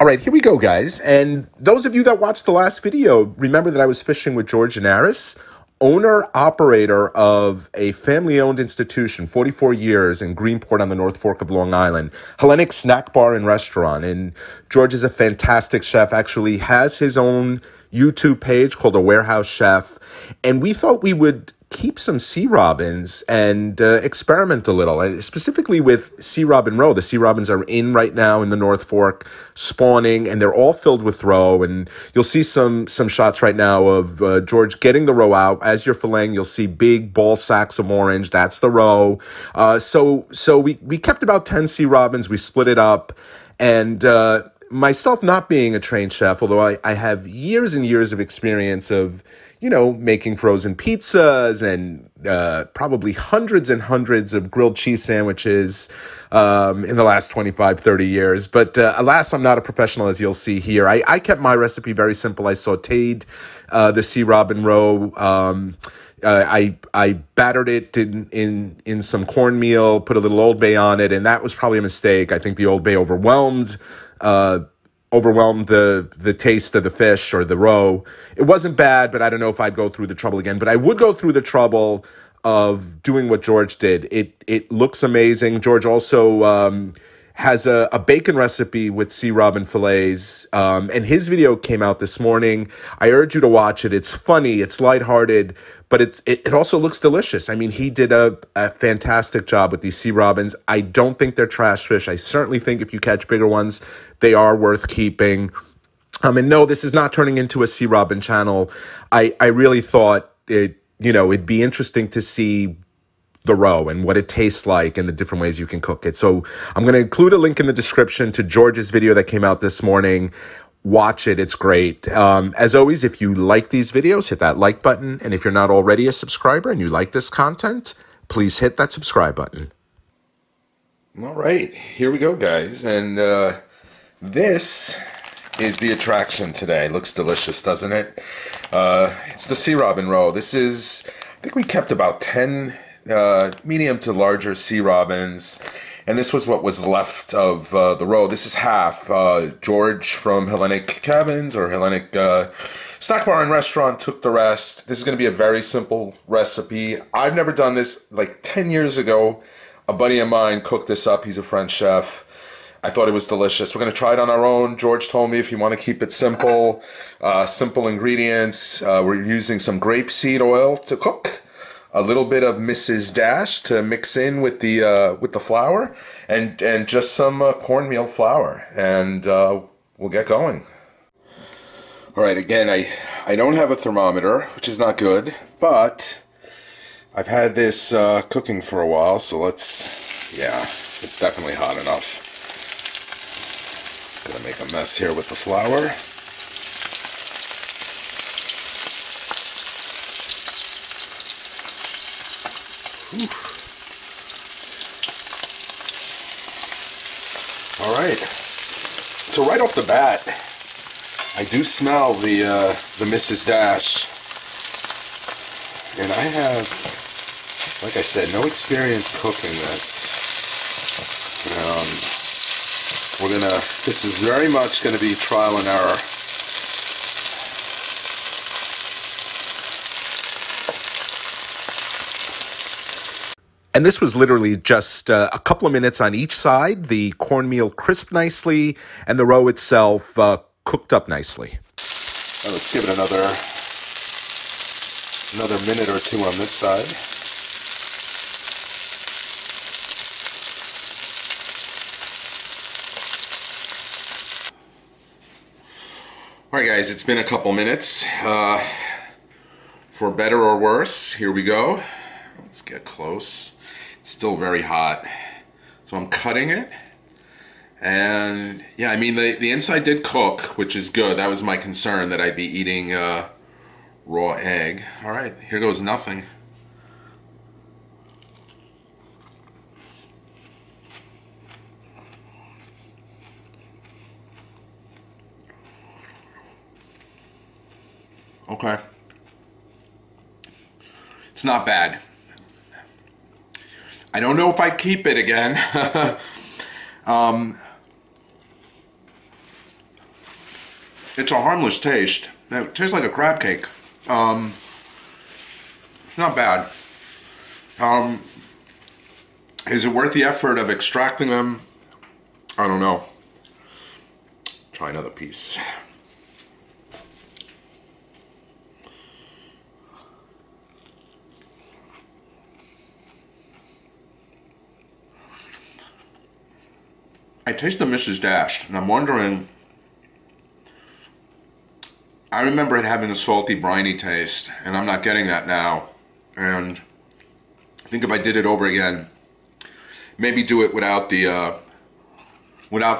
All right, here we go, guys. And those of you that watched the last video, remember that I was fishing with George Giannaris, owner-operator of a family-owned institution, 44 years, in Greenport on the North Fork of Long Island, Hellenic Snack Bar and Restaurant. And George is a fantastic chef, actually has his own YouTube page called A Warehouse Chef. And we thought we would keep some sea robins and experiment a little, and specifically with sea robin roe. The sea robins are in right now in the North Fork, spawning, and they're all filled with roe. And you'll see some shots right now of George getting the roe out. As you're filleting, you'll see big ball sacks of orange. That's the roe. So we kept about 10 sea robins. We split it up, and myself not being a trained chef, although I have years and years of experience of, you know, making frozen pizzas and probably hundreds and hundreds of grilled cheese sandwiches in the last 25, 30 years. But alas, I'm not a professional, as you'll see here. I kept my recipe very simple. I sauteed the sea robin roe. I battered it in some cornmeal, put a little Old Bay on it, and that was probably a mistake. I think the Old Bay overwhelmed the taste of the fish or the roe. It wasn't bad, but I don't know if I'd go through the trouble again. But I would go through the trouble of doing what George did. It looks amazing. George also has a bacon recipe with sea robin fillets, and his video came out this morning. I urge you to watch it. It's funny, it's lighthearted, but it also looks delicious. I mean, he did a fantastic job with these sea robins. I don't think they're trash fish. I certainly think if you catch bigger ones, they are worth keeping. And no, this is not turning into a sea robin channel. I really thought it'd be interesting to see the roe and what it tastes like and the different ways you can cook it. So I'm going to include a link in the description to George's video that came out this morning. Watch it. It's great. As always, if you like these videos, hit that like button. And if you're not already a subscriber and you like this content, please hit that subscribe button. All right, here we go, guys. And this is the attraction today. Looks delicious, doesn't it? It's the sea robin roe. This is, I think we kept about 10... medium to larger sea robins, and this was what was left of the roe. This is half. George from Hellenic Cabins or Hellenic Snack Bar and Restaurant took the rest. This is going to be a very simple recipe. I've never done this. Like 10 years ago, a buddy of mine cooked this up. He's a French chef. I thought it was delicious. We're going to try it on our own. George told me if you want to keep it simple, simple ingredients. We're using some grapeseed oil to cook, a little bit of Mrs. Dash to mix in with the flour, and just some cornmeal flour, and we'll get going. All right, again, I don't have a thermometer, which is not good, but I've had this cooking for a while, so it's definitely hot enough. Gonna make a mess here with the flour. All right, so right off the bat, I do smell the Mrs. Dash, and I have, like I said, no experience cooking this. This is very much gonna be trial and error. And this was literally just a couple of minutes on each side. The cornmeal crisped nicely, and the roe itself cooked up nicely. Well, let's give it another minute or two on this side. All right, guys, it's been a couple minutes. For better or worse, here we go. Let's get close. It's still very hot, so I'm cutting it, and yeah, I mean the inside did cook, which is good. That was my concern, that I'd be eating raw egg. All right, here goes nothing. Okay, it's not bad. I don't know if I keep it again. It's a harmless taste. It tastes like a crab cake. It's not bad. Is it worth the effort of extracting them? I don't know. Try another piece. I taste the Mrs. Dash, and I'm wondering, I remember it having a salty, briny taste, and I'm not getting that now. And I think if I did it over again, maybe do it without the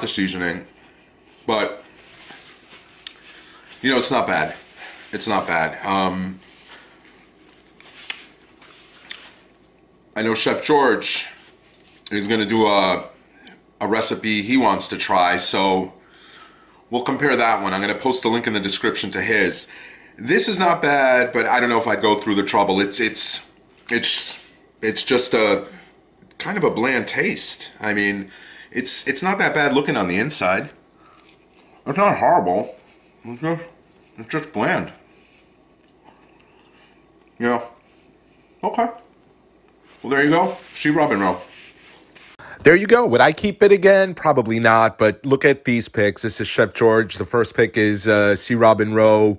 seasoning. But you know, it's not bad. It's not bad. I know Chef George is going to do a recipe he wants to try, so we'll compare that one. I'm going to post the link in the description to his. This is not bad, but I don't know if I'd go through the trouble. It's just a kind of a bland taste. I mean, it's not that bad looking on the inside. It's not horrible. It's just bland. Yeah. Okay. Well, there you go. Sea Robin roll. There you go. Would I keep it again? Probably not, but look at these picks. This is Chef George. The first pick is Sea Robin Roe.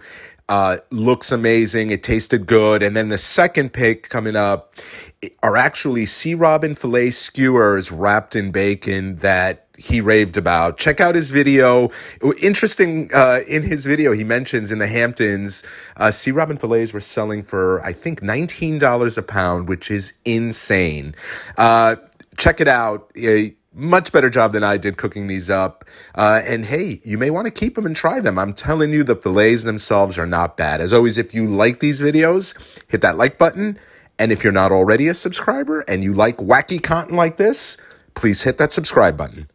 Looks amazing. It tasted good. And then the second pick coming up are actually Sea Robin filet skewers wrapped in bacon that he raved about. Check out his video. Interesting, in his video, he mentions in the Hamptons, Sea Robin fillets were selling for, I think, $19 a pound, which is insane. Check it out. A much better job than I did cooking these up. And hey, you may want to keep them and try them. I'm telling you, the fillets themselves are not bad. As always, if you like these videos, hit that like button. And if you're not already a subscriber and you like wacky content like this, please hit that subscribe button.